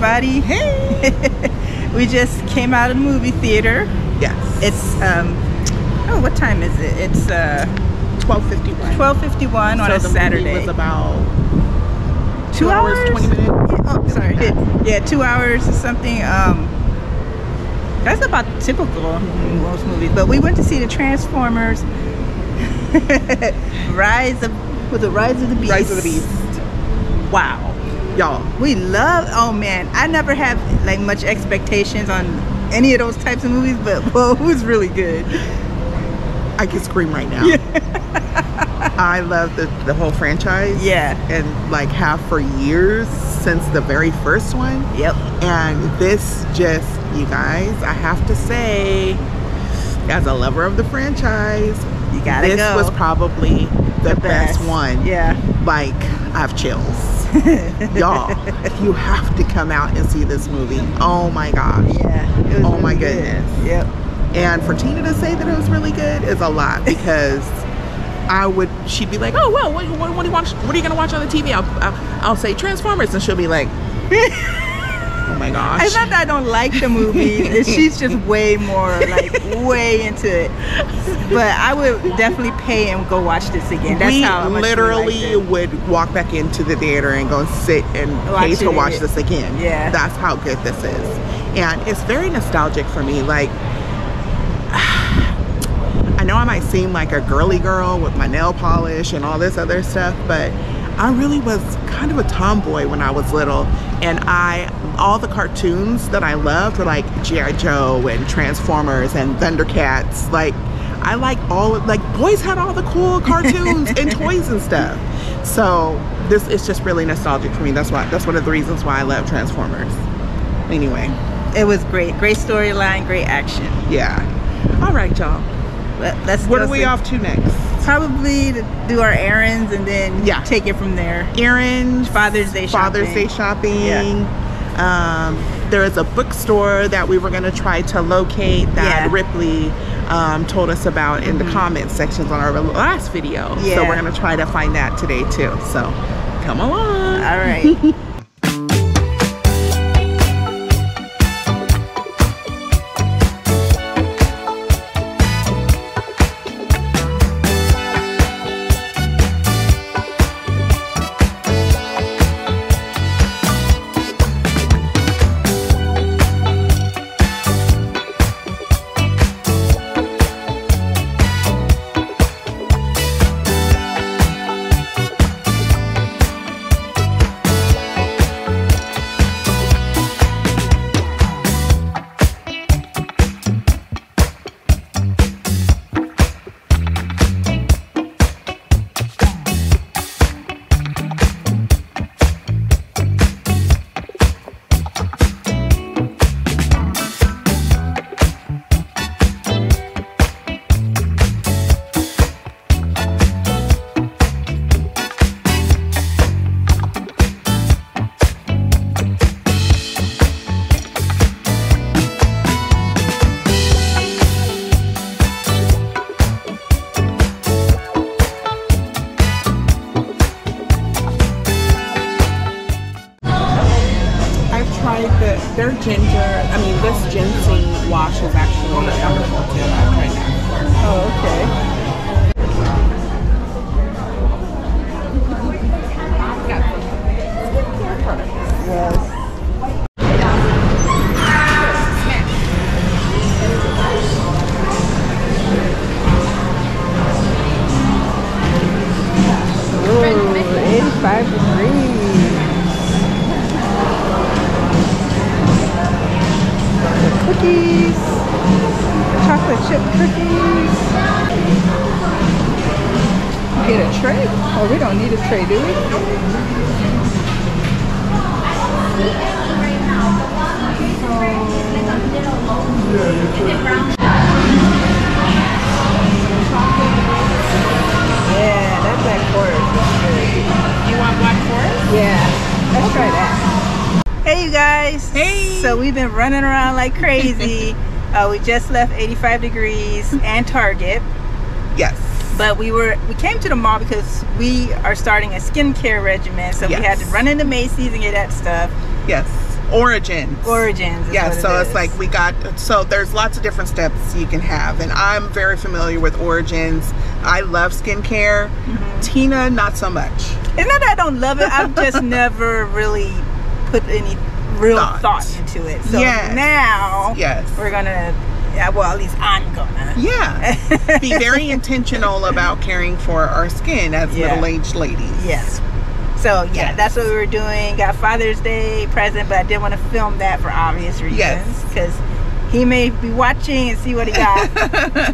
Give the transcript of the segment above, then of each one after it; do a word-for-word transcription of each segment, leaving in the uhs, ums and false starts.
everybody. Hey! We just came out of the movie theater. Yes. It's, um, oh, what time is it? It's uh, twelve fifty-one. twelve fifty-one so on a Saturday. So the movie was about two, two hours, hours, twenty minutes. Yeah, oh, sorry. Like yeah, two hours or something. Um, that's about typical in most movies. But we went to see the Transformers. Rise of with the Rise of the Beast. Rise of the Beast. Wow. Y'all, we love, oh man, I never have like much expectations on any of those types of movies, but well, it was really good. I could scream right now. Yeah. I love the, the whole franchise. Yeah. And like have for years since the very first one. Yep. And this just, you guys, I have to say, as a lover of the franchise, you gotta this go. was probably the, the best. best one. Yeah. Like, I have chills. Y'all, you have to come out and see this movie. Oh my gosh. Yeah. It was oh really my goodness. Good. Yep. And for Tina to say that it was really good is a lot, because I would, she'd be like, oh, well, what, what, what do you watch? What are you going to watch on the T V? I'll, I'll, I'll say Transformers, and she'll be like, oh my gosh. It's not that I don't like the movie. She's just way more, like, way into it. But I would definitely pay and go watch this again. That's we how much literally we would walk back into the theater and go sit and watch pay to watch it. this again. Yeah. That's how good this is. And it's very nostalgic for me. Like, I know I might seem like a girly girl with my nail polish and all this other stuff, but I really was kind of a tomboy when I was little, and I all the cartoons that I loved were like G I Joe and Transformers and Thundercats. Like I like all of, like boys had all the cool cartoons and toys and stuff. So this is just really nostalgic for me. That's why that's one of the reasons why I love Transformers. Anyway, it was great, great storyline, great action. Yeah. All right, y'all. Let, let's. What are we off to next? Probably to do our errands and then yeah. take it from there. Errands, Father's Day shopping. Father's Day shopping. Yeah. Um, there is a bookstore that we were going to try to locate that yeah. Ripley um, told us about in mm-hmm. the comment sections on our last video. Yeah. So we're going to try to find that today too. So come along. All right. Their ginger, I mean, this ginseng wash is actually wonderful too. I've tried that before. Oh, okay. Got skincare products. Yes. Ooh, eighty-five degrees. Cookies, chocolate chip cookies. Get a tray? Oh, we don't need a tray, do we? Yeah, that's black forest. You want black forest? Yeah, let's try that. Hey you guys, hey. So we've been running around like crazy. uh, we just left eighty-five degrees and Target. Yes. But we were we came to the mall because we are starting a skincare regimen, so yes. we had to run into Macy's and get that stuff. Yes. Origins. Origins. Yeah, so it's like we got, so there's lots of different steps you can have, and I'm very familiar with Origins. I love skincare. Mm-hmm. Tina, not so much. It's not that I don't love it, I've just never really put any real thought, thought into it. So yes. now yes. we're gonna, yeah, well at least I'm gonna. Yeah. Be very intentional about caring for our skin as yeah. middle-aged ladies. Yes. So yeah, yes. that's what we were doing. Got Father's Day present, but I didn't want to film that for obvious reasons. Yes. Because he may be watching and see what he got.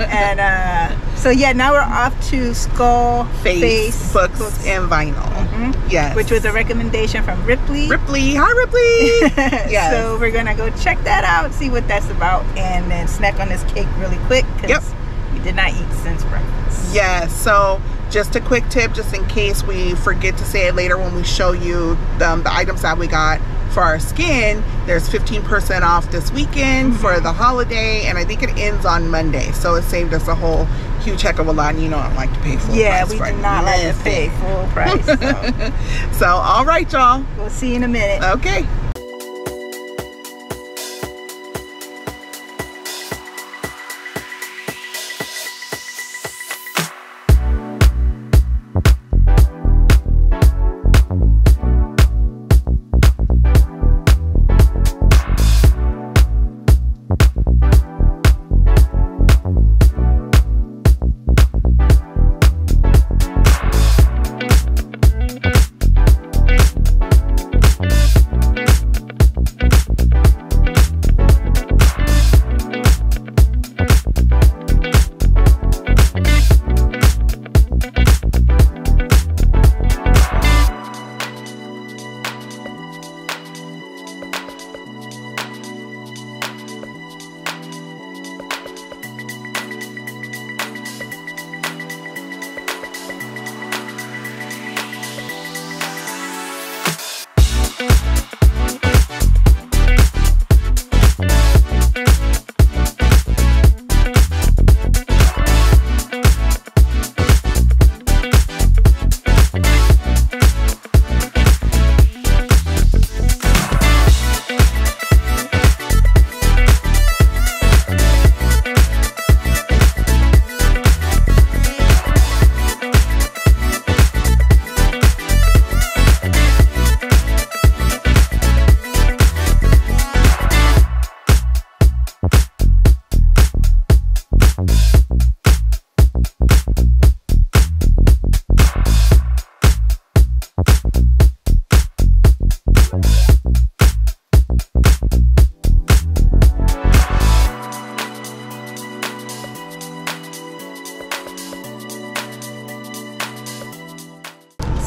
and uh, so yeah, now we're off to Skull Face, Face Books, Books and Vinyl. Mm-hmm. Yes. Which was a recommendation from Ripley. Ripley, hi Ripley. yes. So we're gonna go check that out, see what that's about, and then snack on this cake really quick because yep. we did not eat since breakfast. Yeah. So. Just a quick tip, just in case we forget to say it later when we show you the, um, the items that we got for our skin, there's fifteen percent off this weekend mm-hmm. for the holiday, and I think it ends on Monday. So it saved us a whole huge heck of a lot, and you know I don't like to pay full yeah, price. Yeah, we right? do not like yes. to pay full price. So, so all right, y'all. We'll see you in a minute. Okay.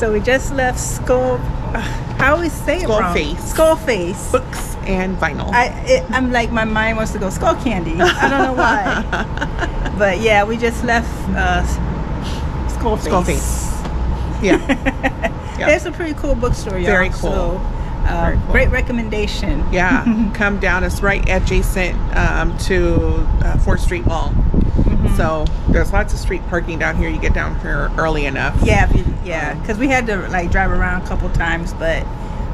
So we just left Skull, uh, how do we say it wrong? Skull Face. Skull Face. Books and Vinyl. I, it, I'm like, my mind wants to go Skull Candy. I don't know why. But yeah, we just left uh, Skull Face. Skull Face. Yeah. yeah. It's a pretty cool bookstore, y'all. Very cool. So, uh, Very cool. Great recommendation. Yeah. Come down. It's right adjacent um, to uh, fourth street mall. So there's lots of street parking down here. You get down here early enough. Yeah, yeah. Because we had to like drive around a couple times, but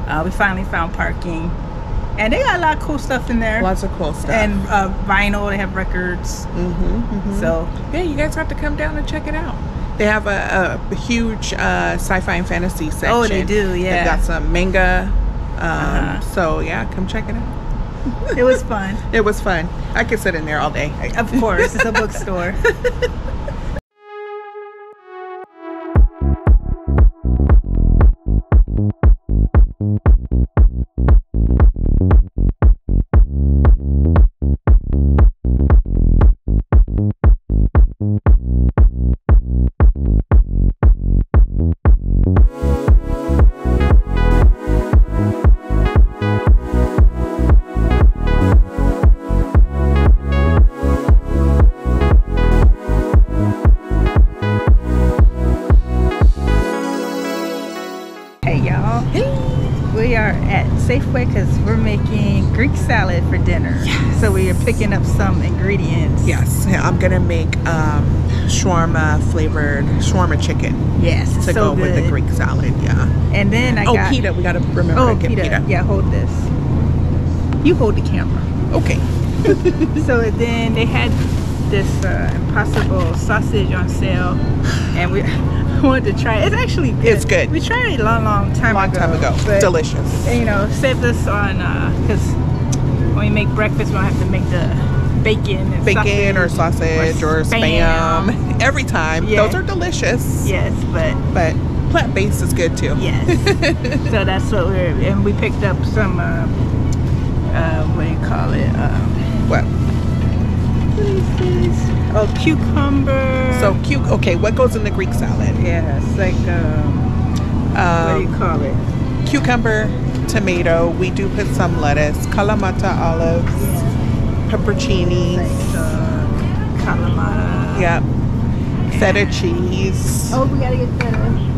uh, we finally found parking. And they got a lot of cool stuff in there. Lots of cool stuff. And uh, vinyl. They have records. Mm-hmm, mm-hmm. So yeah, you guys have to come down and check it out. They have a, a huge uh, sci-fi and fantasy section. Oh, they do. Yeah. They've got some manga. Um, uh-huh. So yeah, come check it out. It was fun. It was fun. I could sit in there all day. Of course, it's a bookstore. Safeway because we're making Greek salad for dinner. Yes. So we are picking up some ingredients. Yes, I'm gonna make um, shawarma flavored shawarma chicken. Yes, to so go good. with the Greek salad. Yeah. And then I oh, got oh pita. We gotta remember oh, to get pita. pita. Yeah, hold this. You hold the camera. Okay. So then they had this uh, Impossible sausage on sale, and we wanted to try it. It's actually good. It's good. We tried it a long, long time long ago. Long time ago. But, delicious. You know, saved us on, because uh, when we make breakfast, we don't have to make the bacon and bacon sausage or sausage or spam, or spam. Every time. Yeah. Those are delicious. Yes, but but plant-based is good too. Yes. So that's what we're, and we picked up some uh, uh, what do you call it? Um, what? What is this? Oh, cucumber. So cute. Okay, what goes in the Greek salad? Yeah, it's like um, um, what do you call it? Cucumber, tomato. We do put some lettuce, kalamata olives. Yeah. Peppercini, like the calamata. Yep. Yeah. Feta cheese. Oh, we gotta get feta.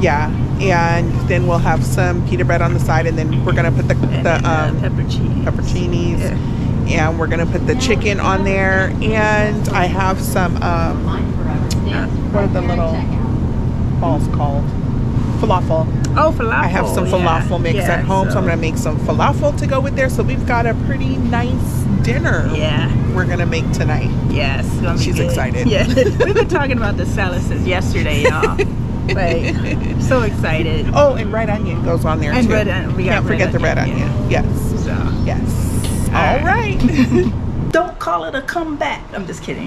Yeah, and then we'll have some pita bread on the side, and then we're gonna put the, the um, peppercinis. peppercinis. Yeah. And we're gonna put the chicken on there, and I have some um, what are the little balls called? Falafel. Oh, falafel. I have some falafel yeah. mix yeah, at home, so. so I'm gonna make some falafel to go with there. So we've got a pretty nice dinner. Yeah, we're gonna make tonight. Yes, yeah, she's good. Excited. Yeah, we've been talking about the salad since yesterday, y'all. Like, I'm so excited. Oh, and red onion goes on there and too. Red on we Can't got forget red the red onion. onion. Yeah. Yes. So. Yes. All, All right. right. Don't call it a comeback. I'm just kidding.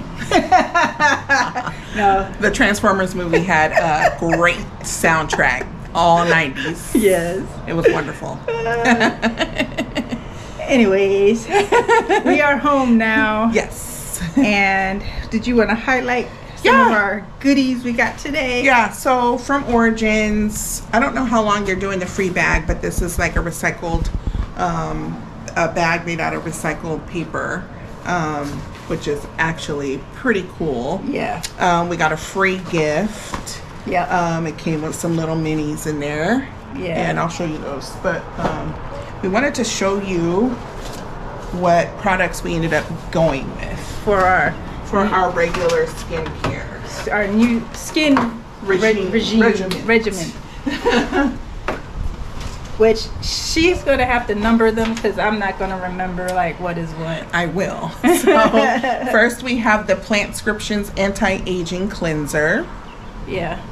No. The Transformers movie had a great soundtrack, all nineties. Yes. It was wonderful. Uh, anyways, we are home now. Yes. And did you want to highlight some yeah. of our goodies we got today? Yeah. So from Origins, I don't know how long they're doing the free bag, but this is like a recycled um, a bag made out of recycled paper. Um, which is actually pretty cool. Yeah. Um, we got a free gift. Yeah. Um, it came with some little minis in there. Yeah. And I'll show you those. But um, we wanted to show you what products we ended up going with for our for mm-hmm. our regular skincare. Our new skin regime. Regime. Regiment. Regiment. Which she's going to have to number them because I'm not going to remember like what is what. I will. So first we have the Plantscription's Anti-Aging Cleanser. Yeah.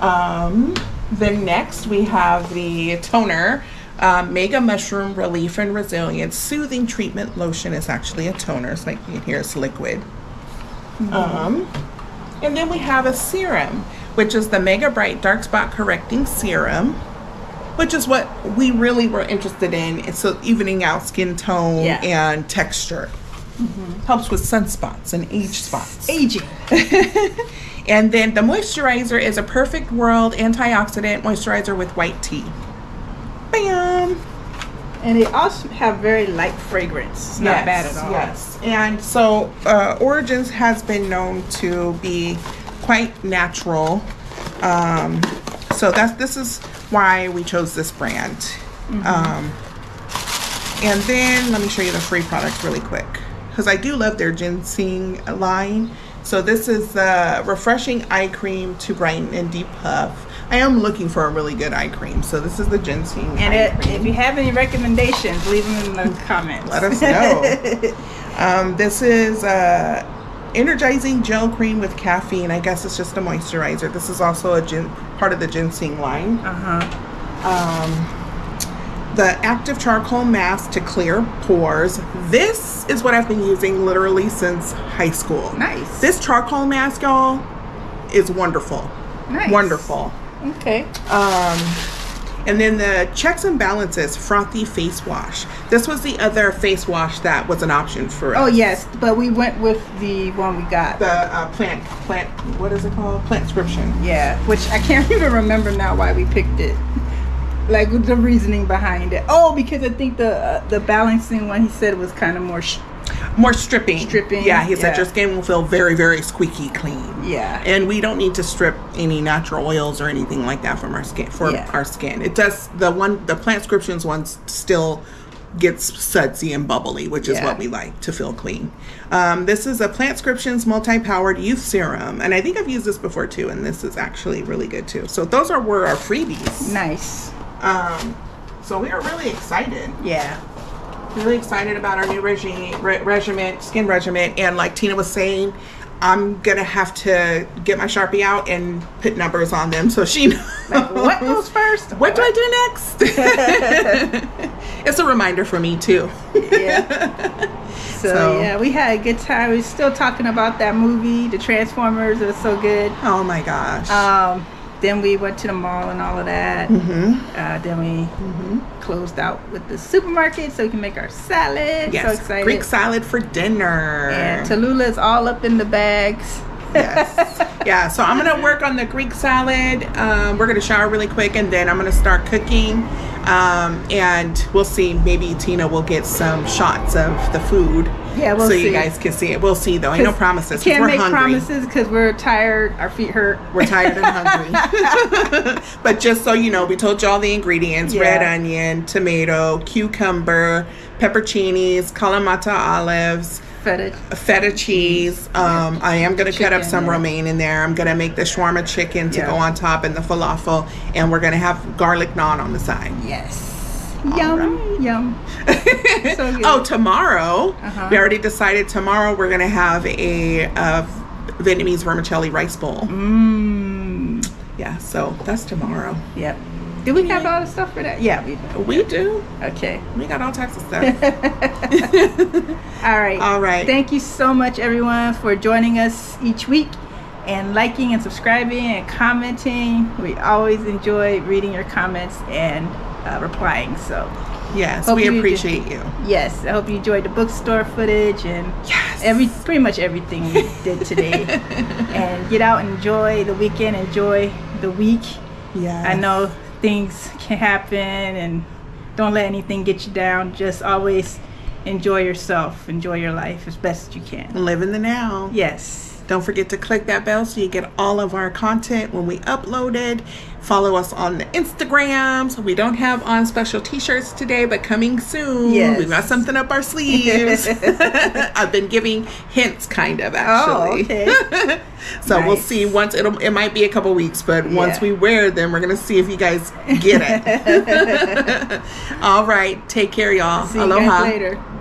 Um, then next we have the toner. Uh, Mega Mushroom Relief and Resilience Soothing Treatment Lotion. It's actually a toner. It's like you can hear it's liquid. Mm-hmm. Um, and then we have a serum, which is the Mega Bright Dark Spot Correcting Serum. Which is what we really were interested in. It's so evening out skin tone yeah. and texture. Mm-hmm. Helps with sunspots and age spots. Aging. And then the moisturizer is a Perfect World antioxidant moisturizer with white tea. Bam! And they also have very light fragrance. It's yes, not bad at all. Yes. And so uh, Origins has been known to be quite natural. Um, so that's this is why we chose this brand. Mm-hmm. Um, and then let me show you the free products really quick because I do love their ginseng line. So this is the refreshing eye cream to brighten and depuff. I am looking for a really good eye cream, so this is the ginseng and eye it, cream. If you have any recommendations, leave them in the comments. Let us know. Um, this is uh, energizing gel cream with caffeine. I guess it's just a moisturizer. This is also a gin part of the ginseng line. Uh-huh. Um, the active charcoal mask to clear pores. This is what I've been using literally since high school. Nice. This charcoal mask, y'all, is wonderful. Nice. Wonderful. Okay. Um, and then the Checks and Balances Frothy Face Wash. This was the other face wash that was an option for us. Oh, yes. But we went with the one we got. The uh, plant, plant, what is it called? Plantscription. Yeah. Which I can't even remember now why we picked it. Like the reasoning behind it. Oh, because I think the uh, the balancing one he said was kind of more... Sh more stripping. Stripping. Yeah, he yeah. said your skin will feel very, very squeaky clean. Yeah. And we don't need to strip any natural oils or anything like that from our skin. For yeah. our skin. It does, the one, the Plantscription's one still gets sudsy and bubbly, which yeah. is what we like to feel clean. Um, this is a Plantscription's Multi-Powered Youth Serum. And I think I've used this before too, and this is actually really good too. So those are were our freebies. Nice. Um, so we are really excited. Yeah. really excited about our new regime, re regiment, skin regimen. And like Tina was saying, I'm gonna have to get my Sharpie out and put numbers on them so she knows. Like, what goes first? What, what do I do next? It's a reminder for me too. Yeah. So, so yeah, we had a good time. We're still talking about that movie, the Transformers. It was so good. Oh my gosh. Um, then we went to the mall and all of that. Mm-hmm. Uh, then we mm-hmm. closed out with the supermarket so we can make our salad. Yes. So excited. Greek salad for dinner. And Tallulah is all up in the bags. Yes. Yeah, so I'm going to work on the Greek salad. Um, we're going to shower really quick and then I'm going to start cooking. Um, and we'll see. Maybe Tina will get some shots of the food. Yeah, we'll so see. So you guys can see it. We'll see though. Ain't no promises. Can't we're make hungry. promises because we're tired. Our feet hurt. We're tired and hungry. But just so you know, we told you all the ingredients: yeah. red onion, tomato, cucumber, pepperoncinis, kalamata olives. Feta, feta cheese. Um, yeah. I am going to cut up some yeah. romaine in there. I'm going to make the shawarma chicken to yeah. go on top and the falafel. And we're going to have garlic naan on the side. Yes. All yum, right. yum. So good. Oh, tomorrow, uh-huh. we already decided tomorrow we're going to have a uh, Vietnamese vermicelli rice bowl. Mmm. Yeah, so that's tomorrow. Yep. Do we have all the stuff for that? Yeah, we do. We do. Okay. We got all types of stuff. All right. All right. Thank you so much, everyone, for joining us each week and liking and subscribing and commenting. We always enjoy reading your comments and uh, replying. So, yes, we you appreciate enjoyed, you. Yes. I hope you enjoyed the bookstore footage and yes. every pretty much everything we did today. And get out and enjoy the weekend. Enjoy the week. Yeah. I know. Things can happen and don't let anything get you down. Just always enjoy yourself, enjoy your life as best you can. Live in the now. Yes. Don't forget to click that bell so you get all of our content when we upload it. Follow us on the Instagrams. We don't have on special t-shirts today, but coming soon. Yes. We've got something up our sleeves. I've been giving hints, kind of, actually. Oh, okay. So nice. We'll see once. It'll, it might be a couple weeks, but yeah. once we wear them, we're going to see if you guys get it. All right. Take care, y'all. See Aloha. You guys later.